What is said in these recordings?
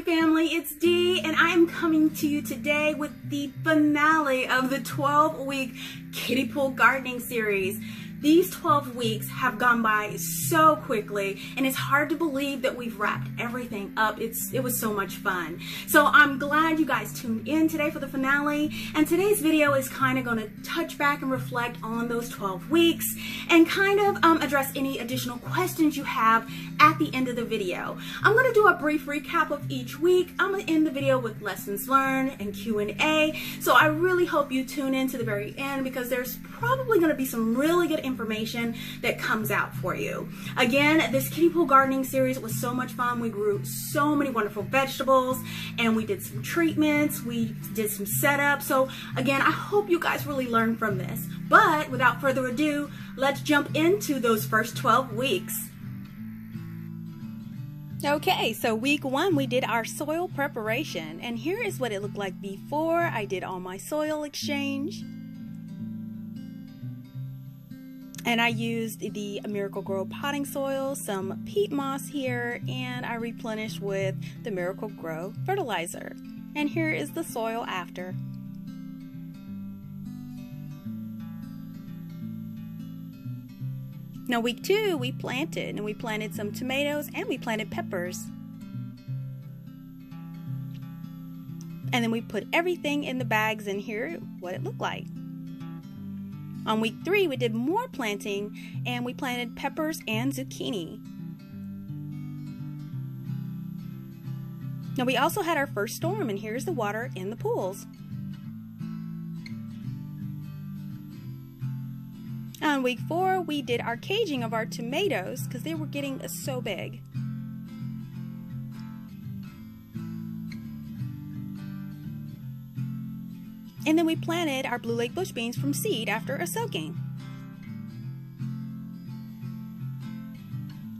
Happy family, it's Dee, and I am coming to you today with the finale of the 12-week kiddie pool gardening series. These 12 weeks have gone by so quickly, and it's hard to believe that we've wrapped everything up. It was so much fun. So I'm glad you guys tuned in today for the finale, and today's video is kind of going to touch back and reflect on those 12 weeks and kind of address any additional questions you have at the end of the video. I'm going to do a brief recap of each week. I'm going to end the video with lessons learned and Q&A, so I really hope you tune in to the very end because there's probably going to be some really good information that comes out for you. Again, this kiddie pool gardening series was so much fun. We grew so many wonderful vegetables and we did some treatments, we did some setup. So again, I hope you guys really learned from this. But without further ado, let's jump into those first 12 weeks. Okay, so week one, we did our soil preparation, and here is what it looked like before I did all my soil exchange. And I used the Miracle-Gro potting soil, some peat moss here, and I replenished with the Miracle-Gro fertilizer. And here is the soil after. Now week two, we planted, and we planted some tomatoes and we planted peppers. And then we put everything in the bags, and here what it looked like. On week three, we did more planting, and we planted peppers and zucchini. Now we also had our first storm, and here's the water in the pools. On week four, we did our caging of our tomatoes because they were getting so big. And then we planted our Blue Lake bush beans from seed after a soaking.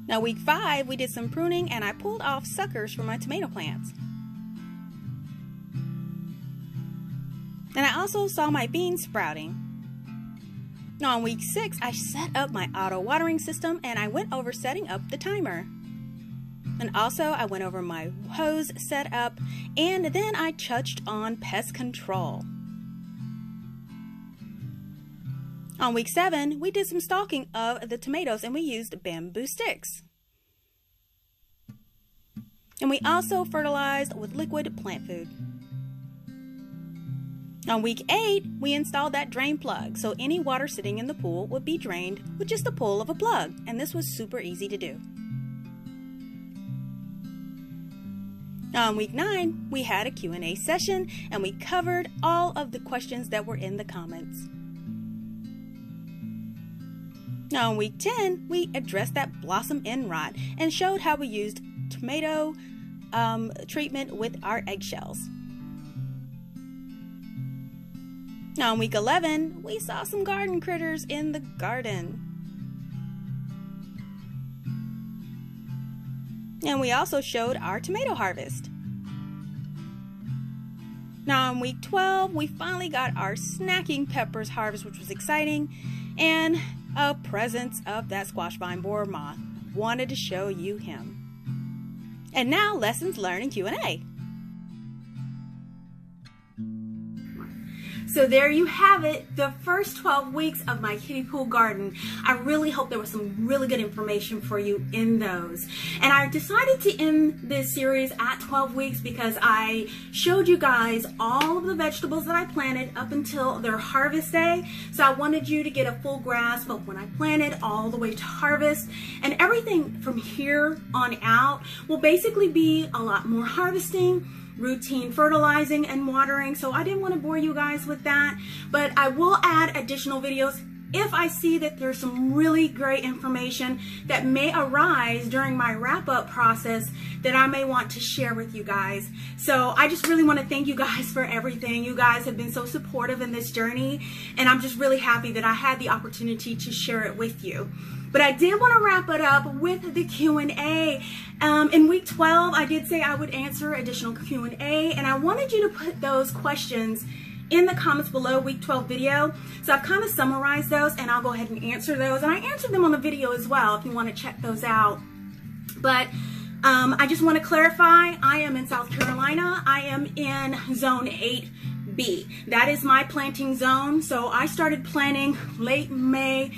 Now week five, we did some pruning, and I pulled off suckers from my tomato plants. And I also saw my beans sprouting. Now on week six, I set up my auto watering system, and I went over setting up the timer. And also I went over my hose setup, and then I touched on pest control. On week seven, we did some stalking of the tomatoes, and we used bamboo sticks. And we also fertilized with liquid plant food. On week eight, we installed that drain plug, so any water sitting in the pool would be drained with just the pull of a plug, and this was super easy to do. On week nine, we had a Q&A session, and we covered all of the questions that were in the comments. Now on week 10, we addressed that blossom end rot and showed how we used tomato treatment with our eggshells. Now on week 11, we saw some garden critters in the garden. And we also showed our tomato harvest. Now on week 12, we finally got our snacking peppers harvest, which was exciting, and a presence of that squash vine borer moth. Wanted to show you him. And now, lessons learned and Q&A. So there you have it, the first 12 weeks of my kiddie pool garden. I really hope there was some really good information for you in those. And I decided to end this series at 12 weeks because I showed you guys all of the vegetables that I planted up until their harvest day. So I wanted you to get a full grasp of when I planted all the way to harvest. And everything from here on out will basically be a lot more harvesting, routine fertilizing and watering, so I didn't want to bore you guys with that, but I will add additional videos if I see that there's some really great information that may arise during my wrap-up process that I may want to share with you guys. So I just really want to thank you guys for everything. You guys have been so supportive in this journey, and I'm just really happy that I had the opportunity to share it with you. But I did want to wrap it up with the Q&A. In week 12, I did say I would answer additional Q&A, and I wanted you to put those questions in the comments below week 12 video. So I've kind of summarized those, and I'll go ahead and answer those. And I answered them on the video as well if you want to check those out. But I just want to clarify, I am in South Carolina. I am in zone 8B. That is my planting zone. So I started planting late May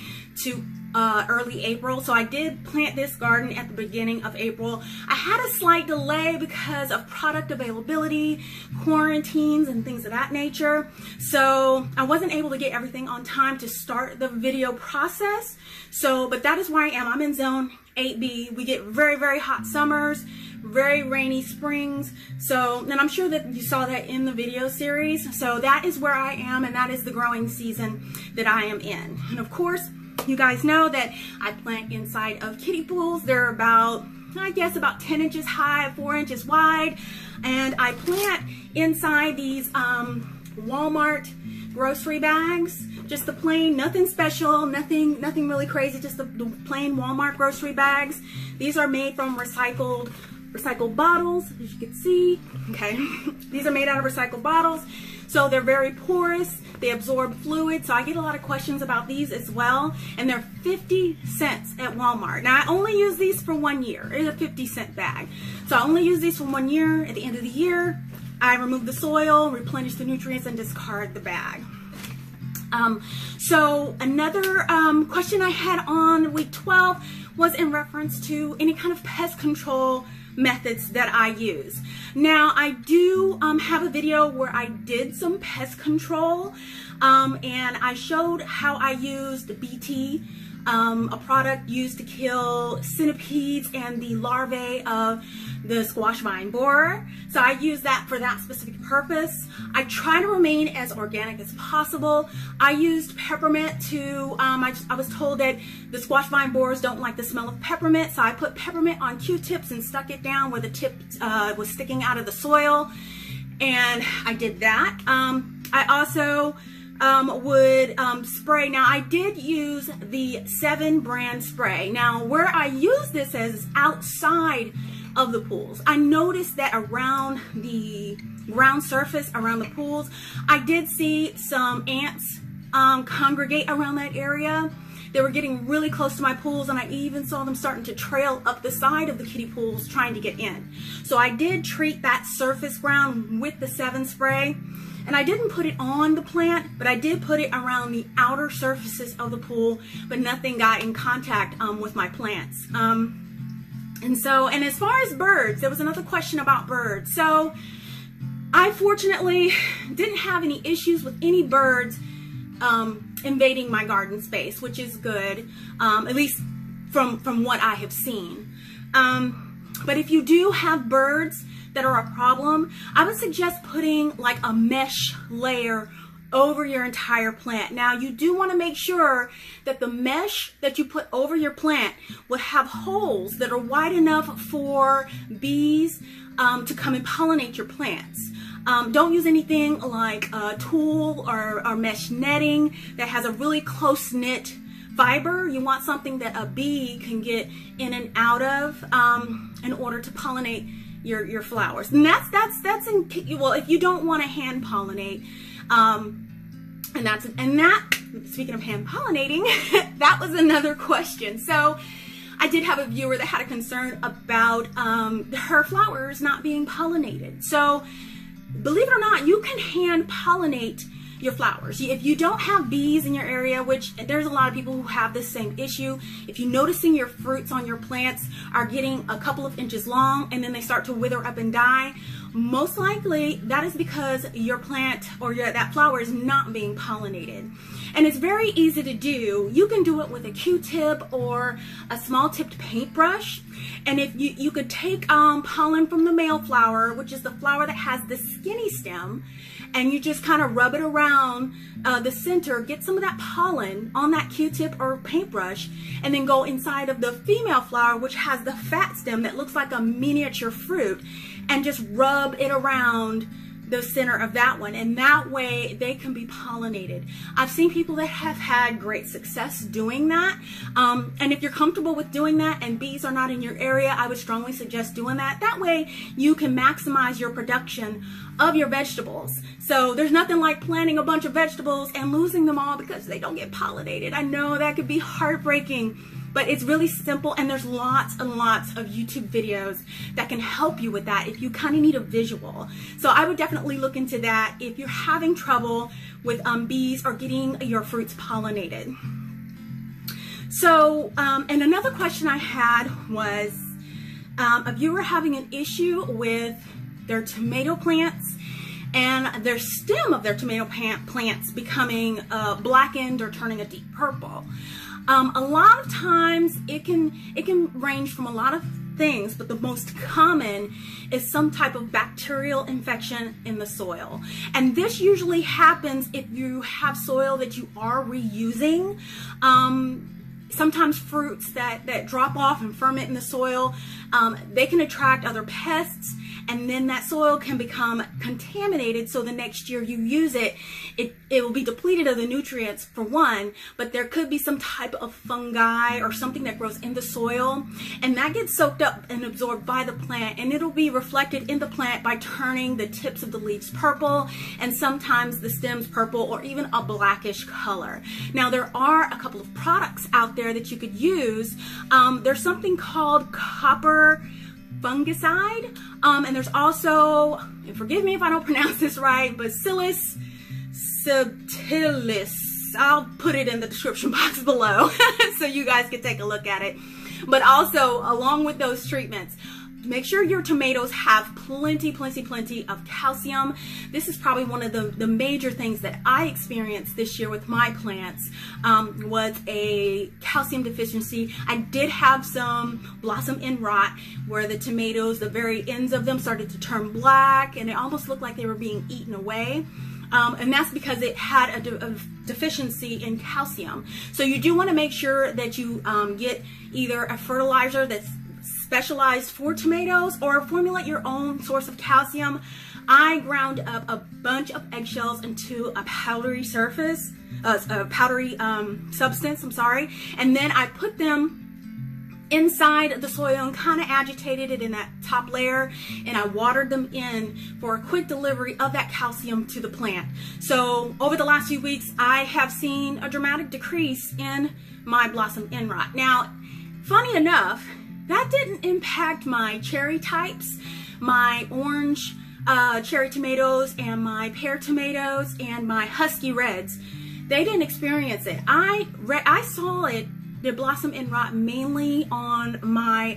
to early April. So I did plant this garden at the beginning of April. I had a slight delay because of product availability, quarantines, and things of that nature. So I wasn't able to get everything on time to start the video process. So, but that is where I am. I'm in zone 8B. We get very, very hot summers, very rainy springs. So, and I'm sure that you saw that in the video series. So that is where I am, and that is the growing season that I am in. And of course, you guys know that I plant inside of kiddie pools. They're about, I guess, about 10 inches high, 4 inches wide. And I plant inside these Walmart grocery bags, just the plain, nothing special, nothing really crazy, just the plain Walmart grocery bags. These are made from recycled bottles, as you can see. Okay, these are made out of recycled bottles. So they're very porous, they absorb fluid, so I get a lot of questions about these as well. And they're 50 cents at Walmart. Now I only use these for 1 year, it's a 50-cent bag. So I only use these for 1 year. At the end of the year, I remove the soil, replenish the nutrients, and discard the bag. So another question I had on week 12 was in reference to any kind of pest control methods that I use. Now I do have a video where I did some pest control and I showed how I used BT, a product used to kill centipedes and the larvae of the squash vine borer. So I use that for that specific purpose. I try to remain as organic as possible. I used peppermint to, I was told that the squash vine borers don't like the smell of peppermint, so I put peppermint on Q-tips and stuck it down where the tip was sticking out of the soil, and I did that. I also would spray. Now I did use the Seven brand spray. Now where I use this is outside of the pools. I noticed that around the ground surface, around the pools, I did see some ants congregate around that area. They were getting really close to my pools, and I even saw them starting to trail up the side of the kiddie pools trying to get in. So I did treat that surface ground with the Seven spray, and I didn't put it on the plant, but I did put it around the outer surfaces of the pool, but nothing got in contact with my plants. And as far as birds, there was another question about birds. So I fortunately didn't have any issues with any birds invading my garden space, which is good, at least from what I have seen. But if you do have birds that are a problem, I would suggest putting like a mesh layer over your entire plant. Now you do want to make sure that the mesh that you put over your plant will have holes that are wide enough for bees to come and pollinate your plants. Don't use anything like a tulle or mesh netting that has a really close-knit fiber. You want something that a bee can get in and out of in order to pollinate your flowers. And that's in, well, if you don't want to hand pollinate, speaking of hand pollinating, that was another question. So I did have a viewer that had a concern about her flowers not being pollinated. So believe it or not, you can hand pollinate your flowers. If you don't have bees in your area, which there's a lot of people who have this same issue, if you're noticing your fruits on your plants are getting a couple of inches long and then they start to wither up and die, most likely that is because your plant or that flower is not being pollinated. And it's very easy to do. You can do it with a Q-tip or a small tipped paintbrush. And if you could take pollen from the mayflower, which is the flower that has the skinny stem, and you just kind of rub it around the center, get some of that pollen on that Q-tip or paintbrush, and then go inside of the female flower, which has the fat stem that looks like a miniature fruit, and just rub it around the center of that one, and that way they can be pollinated. I've seen people that have had great success doing that, and if you're comfortable with doing that and bees are not in your area, I would strongly suggest doing that. That way you can maximize your production of your vegetables. So there's nothing like planting a bunch of vegetables and losing them all because they don't get pollinated. I know that could be heartbreaking But it's really simple, and there's lots and lots of YouTube videos that can help you with that if you kind of need a visual. So I would definitely look into that if you're having trouble with bees or getting your fruits pollinated. So, and another question I had was, a viewer having an issue with their tomato plants and their stem of their tomato plants becoming blackened or turning a deep purple. A lot of times it can range from a lot of things, but the most common is some type of bacterial infection in the soil. And this usually happens if you have soil that you are reusing. Sometimes fruits that drop off and ferment in the soil, they can attract other pests, and then that soil can become contaminated, so the next year you use it, it will be depleted of the nutrients for one, but there could be some type of fungi or something that grows in the soil, and that gets soaked up and absorbed by the plant, and it'll be reflected in the plant by turning the tips of the leaves purple, and sometimes the stems purple or even a blackish color. Now, there are a couple of products out there that you could use. There's something called copper fungicide, and there's also, and forgive me if I don't pronounce this right, Bacillus subtilis. I'll put it in the description box below so you guys can take a look at it. But also, along with those treatments, make sure your tomatoes have plenty of calcium. This is probably one of the major things that I experienced this year with my plants, was a calcium deficiency. I did have some blossom end rot where the tomatoes, the very ends of them started to turn black, and it almost looked like they were being eaten away. And that's because it had a deficiency in calcium. So you do want to make sure that you get either a fertilizer that's specialized for tomatoes, or formulate your own source of calcium. I ground up a bunch of eggshells into a powdery surface, a powdery substance, I'm sorry, and then I put them inside the soil and kind of agitated it in that top layer, and I watered them in for a quick delivery of that calcium to the plant. So over the last few weeks, I have seen a dramatic decrease in my blossom end rot. Now, funny enough, that didn't impact my cherry types, my orange cherry tomatoes and my pear tomatoes and my husky reds. They didn't experience it. I saw it, the blossom end rot, mainly on my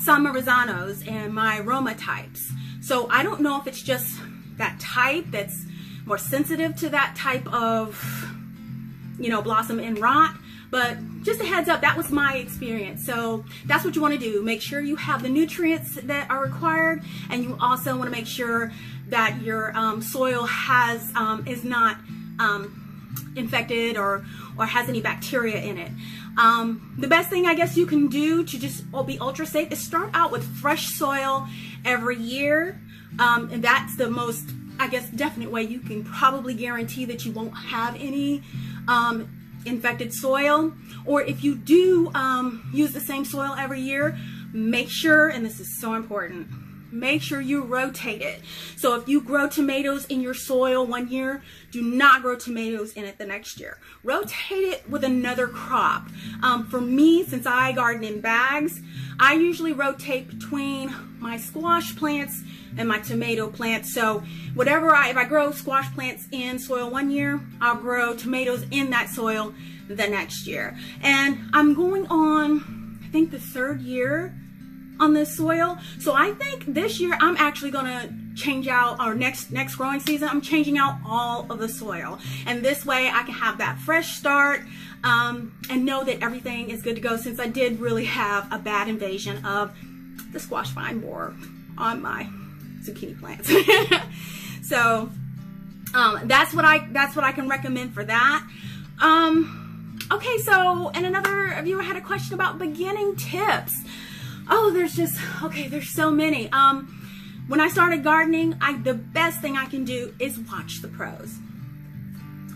San Marzanos and my Roma types. So I don't know if it's just that type that's more sensitive to that type of, you know, blossom end rot. But just a heads up, that was my experience. So that's what you want to do. Make sure you have the nutrients that are required, and you also want to make sure that your soil has is not infected or has any bacteria in it. The best thing I guess you can do to just be ultra safe is start out with fresh soil every year, and that's the most, I guess, definite way you can probably guarantee that you won't have any infected soil. Or if you do use the same soil every year, make sure, and this is so important, make sure you rotate it. So if you grow tomatoes in your soil one year, do not grow tomatoes in it the next year. Rotate it with another crop. For me, since I garden in bags, I usually rotate between my squash plants and my tomato plants. So whatever if I grow squash plants in soil one year, I'll grow tomatoes in that soil the next year. And I'm going on, I think, the third year on this soil. So I think this year I'm actually gonna change out, or next growing season, I'm changing out all of the soil. And this way I can have that fresh start and know that everything is good to go, since I did really have a bad invasion of the squash vine borer on my zucchini plants. So that's what I can recommend for that. Okay, so, and another viewer had a question about beginning tips. Oh, there's so many. When I started gardening, the best thing I can do is watch the pros.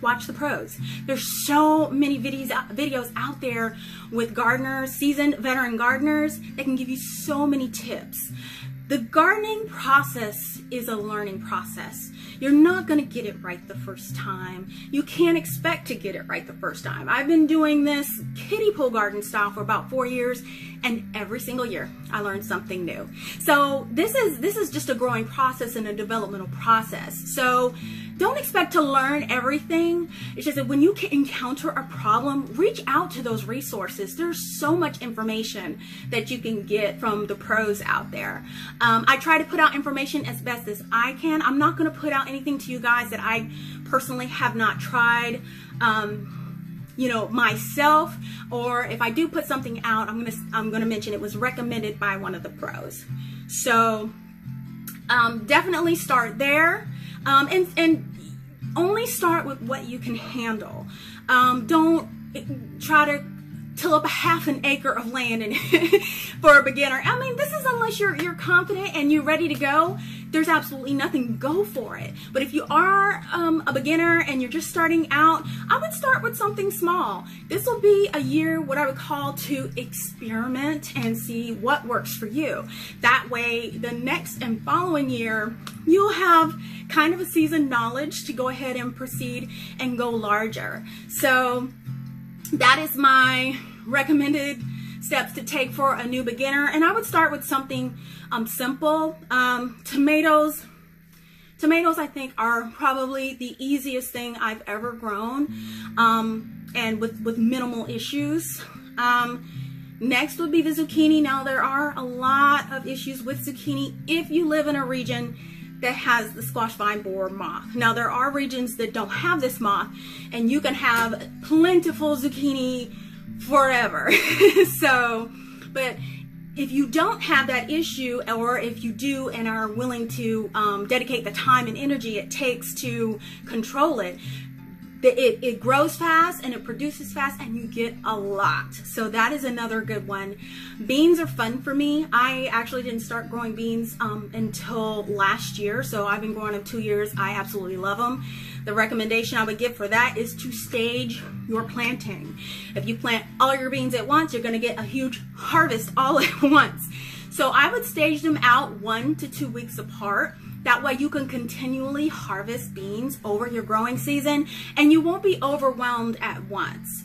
Watch the pros. There's so many videos out there with gardeners, seasoned veteran gardeners, that can give you so many tips. The gardening process is a learning process. You're not going to get it right the first time. You can't expect to get it right the first time. I've been doing this kiddie pool garden style for about 4 years, and every single year I learn something new. So this is just a growing process and a developmental process. So don't expect to learn everything. It's just that when you encounter a problem, reach out to those resources. There's so much information that you can get from the pros out there. I try to put out information as best as I can. I'm not going to put out anything to you guys that I personally have not tried, you know, myself. Or if I do put something out, I'm gonna mention it was recommended by one of the pros. So definitely start there. And only start with what you can handle. Don't try to till up a half an acre of land for a beginner. I mean, this is unless you're confident and you're ready to go. There's absolutely nothing. Go for it. But if you are a beginner and you're just starting out, I would start with something small. This will be a year, what I would call, to experiment and see what works for you. That way, the next and following year, you'll have kind of a seasoned knowledge to go ahead and proceed and go larger. So that is my recommended steps to take for a new beginner, and I would start with something simple. Tomatoes I think are probably the easiest thing I've ever grown, and with minimal issues. Next would be the zucchini. Now there are a lot of issues with zucchini if you live in a region that has the squash vine borer moth. Now there are regions that don't have this moth, and you can have plentiful zucchini forever. So, but if you don't have that issue, or if you do and are willing to dedicate the time and energy it takes to control it, it grows fast and it produces fast, and you get a lot. So that is another good one. Beans are fun for me. I actually didn't start growing beans until last year, so I've been growing them 2 years. I absolutely love them. The recommendation I would give for that is to stage your planting. If you plant all your beans at once, you're going to get a huge harvest all at once. So I would stage them out 1 to 2 weeks apart. That way you can continually harvest beans over your growing season, and you won't be overwhelmed at once.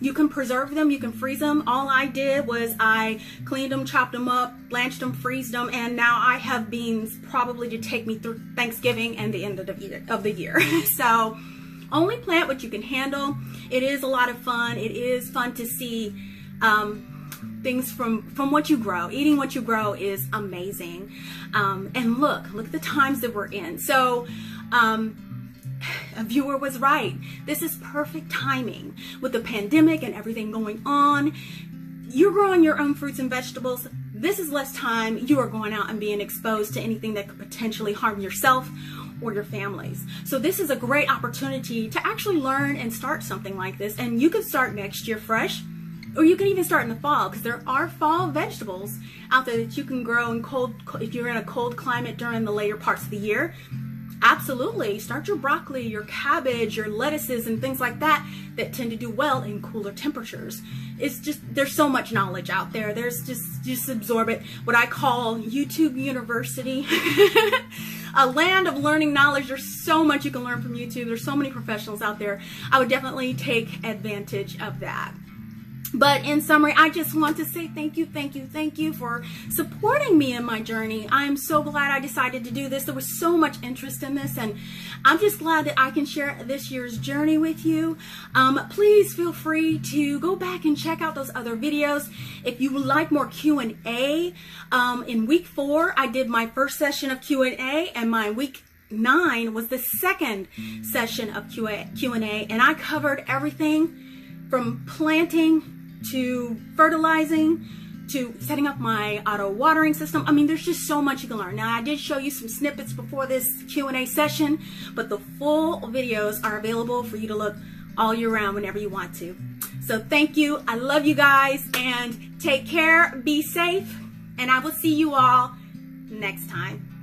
You can preserve them, you can freeze them. All I did was I cleaned them, chopped them up, blanched them, freezed them, and now I have beans probably to take me through Thanksgiving and the end of the year. So only plant what you can handle. It is a lot of fun. It is fun to see things from what you grow. Eating what you grow is amazing. And look at the times that we're in. So a viewer was right. This is perfect timing. With the pandemic and everything going on, you're growing your own fruits and vegetables. This is less time you are going out and being exposed to anything that could potentially harm yourself or your families. So this is a great opportunity to actually learn and start something like this. And you could start next year fresh, or you can even start in the fall, because there are fall vegetables out there that you can grow in cold, if you're in a cold climate during the later parts of the year. Absolutely, start your broccoli, your cabbage, your lettuces, and things like that that tend to do well in cooler temperatures. It's just, there's so much knowledge out there. There's just absorb it. What I call YouTube University, a land of learning knowledge. There's so much you can learn from YouTube. There's so many professionals out there. I would definitely take advantage of that. But in summary, I just want to say thank you, thank you, thank you for supporting me in my journey. I am so glad I decided to do this. There was so much interest in this, and I'm just glad that I can share this year's journey with you. Please feel free to go back and check out those other videos. If you would like more Q&A, in week 4, I did my first session of Q&A, and my week 9 was the second session of Q&A, and I covered everything from planting to fertilizing, to setting up my auto watering system. I mean, there's just so much you can learn. Now, I did show you some snippets before this Q&A session, but the full videos are available for you to look all year round whenever you want to. So thank you. I love you guys, and take care, be safe, and I will see you all next time.